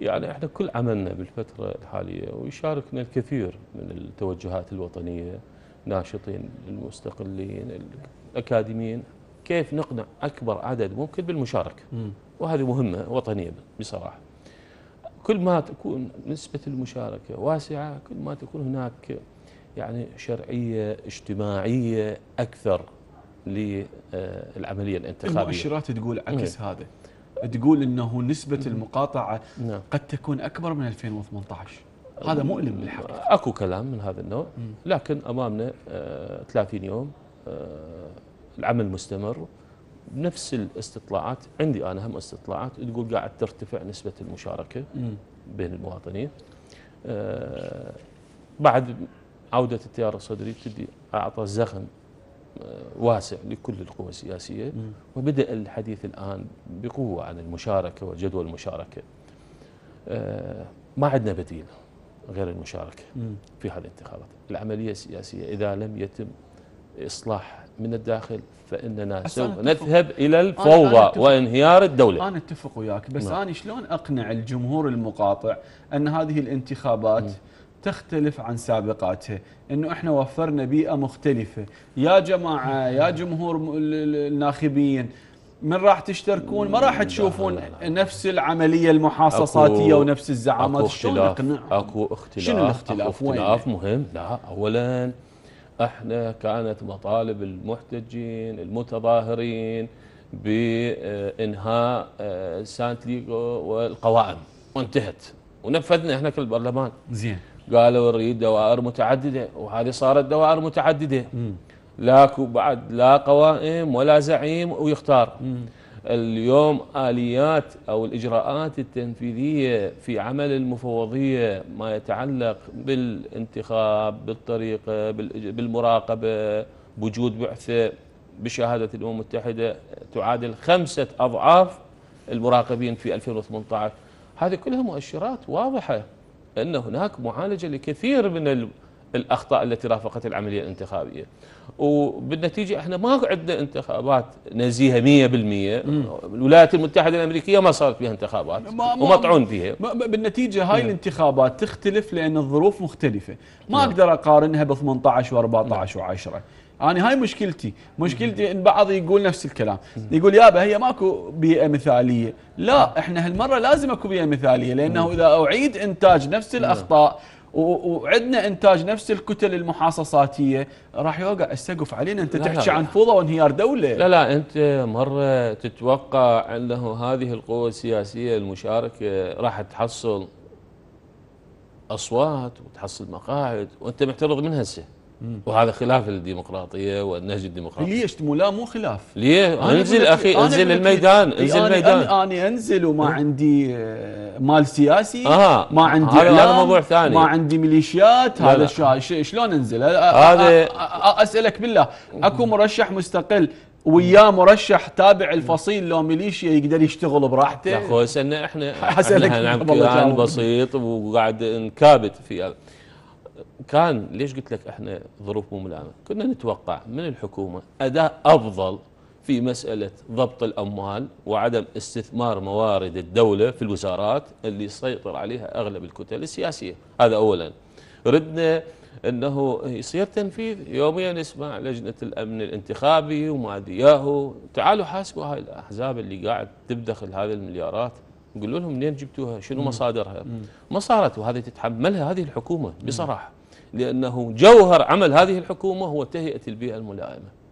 يعني احنا كل عملنا بالفترة الحالية ويشاركنا الكثير من التوجهات الوطنية، ناشطين، المستقلين، الأكاديميين، كيف نقنع أكبر عدد ممكن بالمشاركة، وهذه مهمة وطنية بصراحة. كل ما تكون نسبة المشاركة واسعة كل ما تكون هناك يعني شرعية اجتماعية أكثر للعملية الانتخابية. المؤشرات تقول عكس هذا، تقول أنه نسبة المقاطعة قد تكون أكبر من 2018، هذا مؤلم بالحقيقة. أكو كلام من هذا النوع، لكن أمامنا 30 يوم العمل مستمر بنفس الاستطلاعات. عندي أنا هم استطلاعات تقول قاعد ترتفع نسبة المشاركة بين المواطنين. بعد عودة التيار الصدري تبدي أعطى زخم واسع لكل القوى السياسية، وبدأ الحديث الآن بقوة عن المشاركة وجدول المشاركة. ما عندنا بديل غير المشاركة في هذه الانتخابات. العملية السياسية إذا لم يتم إصلاح من الداخل فإننا سوف نذهب إلى الفوضى وانهيار الدولة. أنا أتفق وياك، بس أنا شلون أقنع الجمهور المقاطع أن هذه الانتخابات تختلف عن سابقاتها، أنه إحنا وفرنا بيئة مختلفة؟ يا جماعة يا جمهور الناخبين، من راح تشتركون ما راح تشوفون نفس العملية المحاصصاتية ونفس الزعامات. شلون أقنعهم؟ أكو اختلاف. شنو الاختلاف؟ اختلاف مهم. لا، أولاً احنا كانت مطالب المحتجين المتظاهرين بانهاء سانتياغو والقوائم، وانتهت ونفذنا احنا كل البرلمان. زين، قالوا نريد دوائر متعدده، وهذه صارت دوائر متعدده، لاكو بعد لا قوائم ولا زعيم ويختار. اليوم آليات أو الإجراءات التنفيذية في عمل المفوضية ما يتعلق بالانتخاب، بالطريقة، بالمراقبة، بوجود بعثة بشهادة الأمم المتحدة تعادل 5 أضعاف المراقبين في 2018. هذه كلها مؤشرات واضحة أن هناك معالجة لكثير من الأخطاء التي رافقت العملية الانتخابية، وبالنتيجة احنا ما عندنا انتخابات نزيهة 100%. الولايات المتحدة الأمريكية ما صارت فيها انتخابات ومطعون فيها. بالنتيجة هاي الانتخابات تختلف لأن الظروف مختلفة، ما أقدر أقارنها ب 18 و14 و10. يعني هاي مشكلتي ان بعض يقول نفس الكلام، يقول يابا هي ماكو بيئة مثالية. لا، احنا هالمرة لازم اكو بيئة مثالية، لأنه إذا أعيد إنتاج نفس الأخطاء وعندنا انتاج نفس الكتل المحاصصاتيه راح يوقع السقف علينا. انت تحكي عن فوضى وانهيار دوله. لا لا، انت مره تتوقع انه هذه القوى السياسيه المشاركه راح تحصل اصوات وتحصل مقاعد وانت معترض من هسه، وهذا خلاف الديمقراطيه والنهج الديمقراطي. ليش؟ لا، مو خلاف. ليه؟ انزل اخي، انزل الميدان، انزل الميدان. انا انزل وما عندي مال سياسي، ما عندي موضوع ثاني، ما عندي ميليشيات. هذا الشيء شلون انزل؟ هذا اسالك بالله، اكو مرشح مستقل وياه مرشح تابع الفصيل لو ميليشيا يقدر يشتغل براحته؟ يا اخوي سنة احنا كان بسيط وقاعد نكابت في هذا. كان ليش قلت لك احنا ظروف مو ملائمه؟ كنا نتوقع من الحكومه اداء افضل في مساله ضبط الاموال وعدم استثمار موارد الدوله في الوزارات اللي يسيطر عليها اغلب الكتل السياسيه، هذا اولا. ردنا انه يصير تنفيذ، يوميا نسمع لجنه الامن الانتخابي وما ادري ياهو، تعالوا حاسبوا هاي الاحزاب اللي قاعد تبدخل هذه المليارات، قولوا لهم منين جبتوها؟ شنو مصادرها؟ ما صارت، وهذه تتحملها هذه الحكومه بصراحه، لأنه جوهر عمل هذه الحكومة هو تهيئة البيئة الملائمة.